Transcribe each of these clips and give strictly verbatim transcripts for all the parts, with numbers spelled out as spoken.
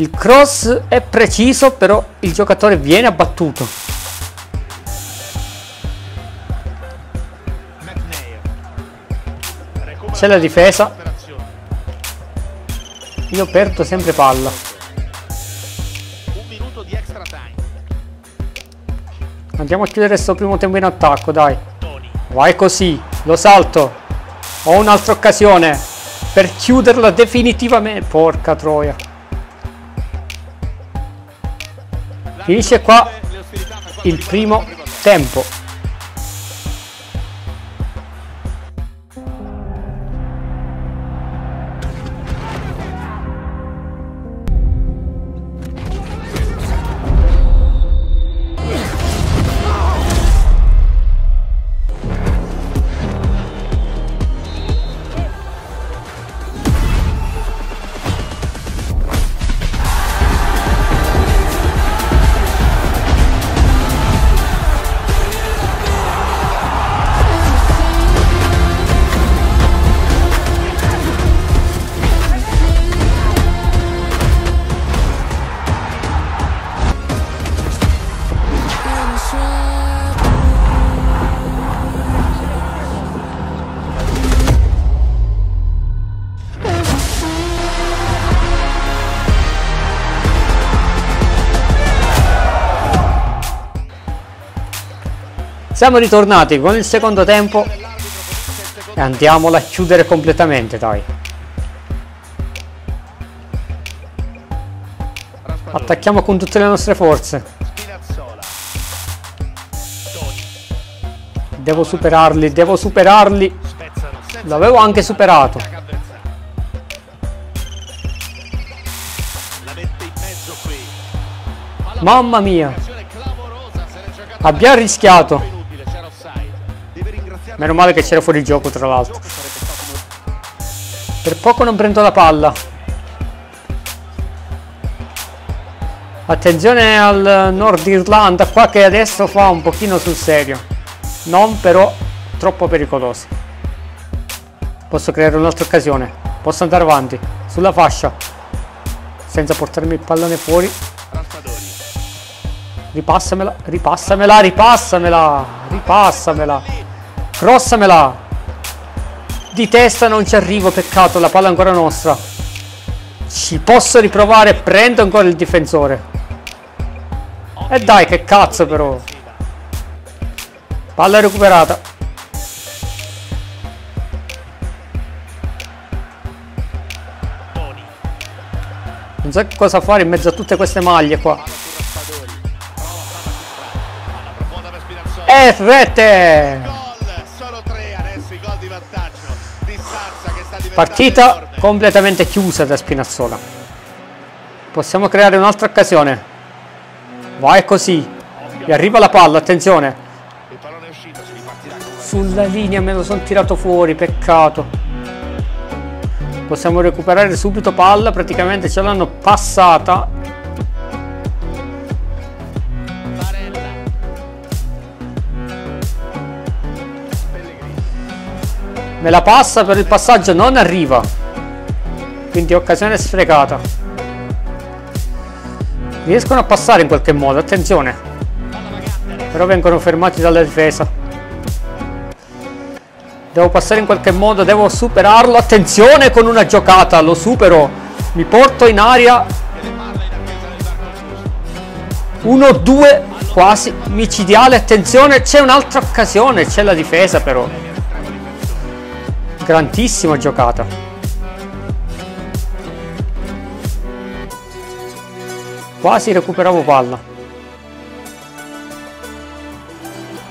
Il cross è preciso, però il giocatore viene abbattuto. C'è la difesa. Io perdo sempre palla. Andiamo a chiudere sto primo tempo in attacco, dai. Vai così, lo salto. Ho un'altra occasione per chiuderla definitivamente. Porca troia. Finisce qua il primo tempo. Siamo ritornati con il secondo tempo e andiamola a chiudere completamente, dai. Attacchiamo con tutte le nostre forze. Devo superarli, devo superarli. L'avevo anche superato. Mamma mia. Abbiamo rischiato. Meno male che c'era fuori gioco, tra l'altro. Per poco non prendo la palla. Attenzione al Nord Irlanda qua, che adesso fa un pochino sul serio. Non però troppo pericoloso. Posso creare un'altra occasione. Posso andare avanti sulla fascia senza portarmi il pallone fuori. Ripassamela, ripassamela, ripassamela, ripassamela. Crossamela! Di testa non ci arrivo, peccato, la palla è ancora nostra. Ci posso riprovare, prendo ancora il difensore. E dai, che cazzo però. Palla recuperata. Non so cosa fare in mezzo a tutte queste maglie qua. E rete! Partita completamente chiusa da Spinazzola. Possiamo creare un'altra occasione. Vai così. E arriva la palla, attenzione. Sulla linea me lo sono tirato fuori, peccato. Possiamo recuperare subito palla, praticamente ce l'hanno passata. Me la passa, però il passaggio non arriva. Quindi occasione sfregata. Riescono a passare in qualche modo, attenzione. Però vengono fermati dalla difesa. Devo passare in qualche modo, devo superarlo. Attenzione con una giocata, lo supero. Mi porto in aria. uno due, quasi micidiale, attenzione. C'è un'altra occasione, c'è la difesa però. Grandissima giocata. Quasi recuperavo palla.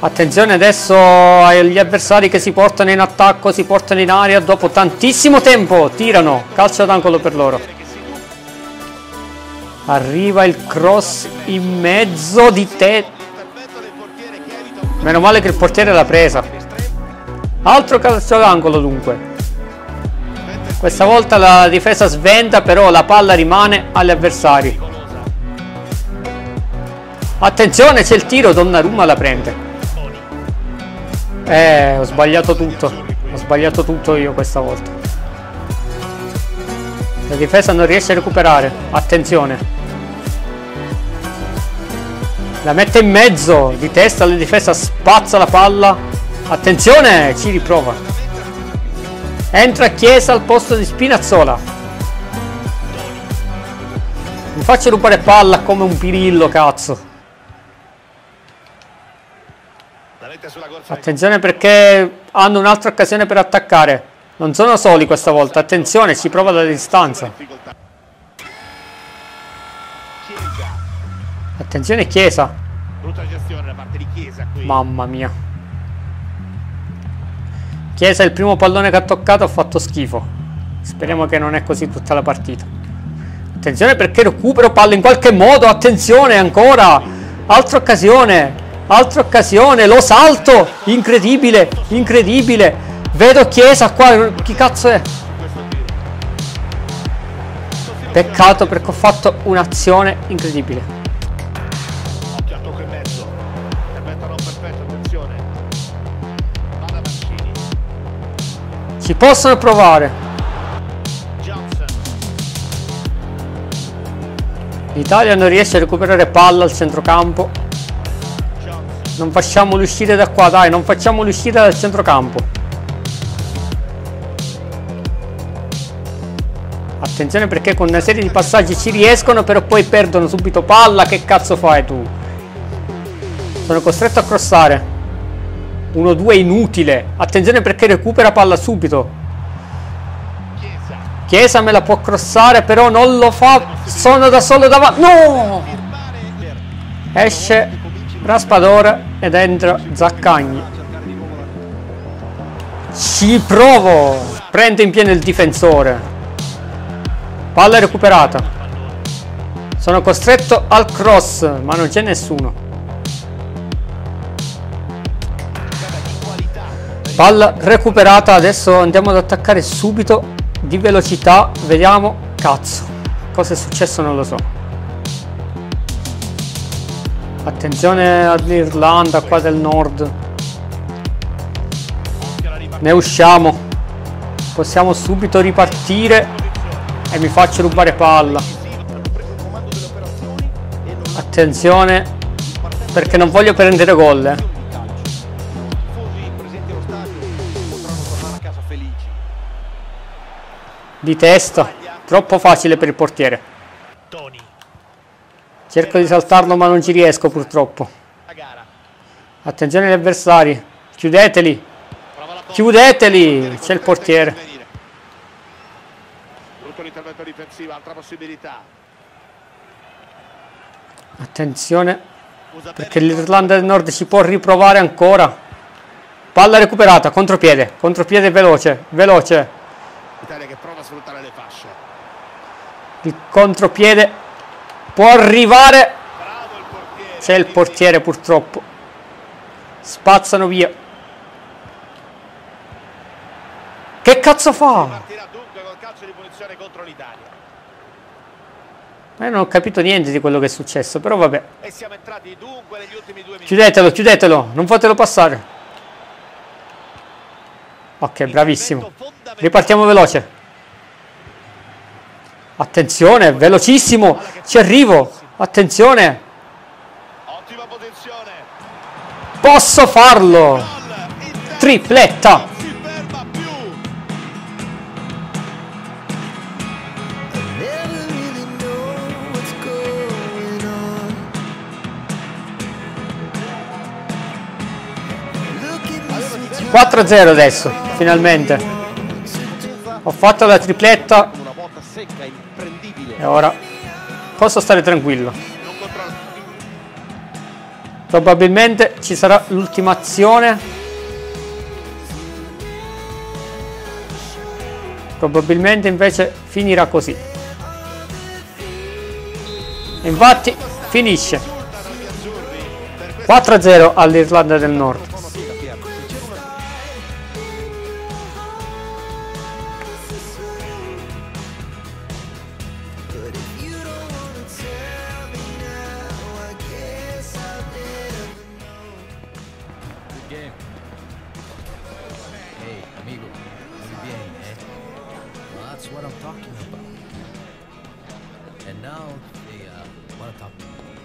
Attenzione adesso agli avversari che si portano in attacco, si portano in aria dopo tantissimo tempo. Tirano, calcio d'angolo per loro. Arriva il cross in mezzo di te. Meno male che il portiere l'ha presa. Altro calcio d'angolo dunque. Questa volta la difesa sventa, però la palla rimane agli avversari. Attenzione, c'è il tiro, Donnarumma la prende. Eh, ho sbagliato tutto. Ho sbagliato tutto io questa volta. La difesa non riesce a recuperare, attenzione. La mette in mezzo, di testa la difesa spazza la palla. Attenzione, ci riprova. Entra Chiesa al posto di Spinazzola. Mi faccio rubare palla come un pirillo, cazzo. Attenzione perché hanno un'altra occasione per attaccare. Non sono soli questa volta. Attenzione, si prova dalla distanza. Attenzione Chiesa. Mamma mia. Chiesa il primo pallone che ha toccato ha fatto schifo. Speriamo che non è così tutta la partita. Attenzione perché recupero palla in qualche modo. Attenzione ancora. Altra occasione. Altra occasione, lo salto, incredibile, incredibile. Vedo Chiesa qua, chi cazzo è? Peccato perché ho fatto un'azione incredibile. Ci possono provare. L'Italia non riesce a recuperare palla al centrocampo. Non facciamolo uscire da qua, dai, non facciamolo uscire dal centrocampo. Attenzione perché con una serie di passaggi ci riescono, però poi perdono subito palla. Che cazzo fai tu? Sono costretto a crossare. uno due inutile. Attenzione perché recupera palla subito. Chiesa me la può crossare, però non lo fa. Sono da solo davanti. No! Esce Raspadori ed entra Zaccagni. Ci provo. Prende in pieno il difensore. Palla recuperata. Sono costretto al cross, ma non c'è nessuno. Palla recuperata. Adesso andiamo ad attaccare subito di velocità. Vediamo. Cazzo, cosa è successo non lo so. Attenzione all'Irlanda qua del Nord. Ne usciamo. Possiamo subito ripartire. E mi faccio rubare palla. Attenzione perché non voglio prendere gol. Eh. Di testa. Troppo facile per il portiere. Cerco di saltarlo ma non ci riesco purtroppo. Attenzione agli avversari. Chiudeteli. Chiudeteli. C'è il portiere. Attenzione perché l'Irlanda del Nord si può riprovare ancora. Palla recuperata. Contropiede. Contropiede veloce. Veloce. Il contropiede. Può arrivare. C'è il portiere purtroppo. Spazzano via. Che cazzo fa? Ma io non ho capito niente di quello che è successo. Però vabbè. Chiudetelo, chiudetelo. Non fatelo passare. Ok, bravissimo. Ripartiamo veloce. Attenzione, velocissimo, ci arrivo, attenzione. Posso farlo. Tripletta. quattro a zero adesso, finalmente. Ho fatto la tripletta. E ora posso stare tranquillo. Probabilmente ci sarà l'ultima azione. Probabilmente invece finirà così. Infatti finisce quattro a zero all'Irlanda del Nord. Hey, amigo, si viene, eh? Well, that's what I'm talking about. And now they uh, want to talk to me.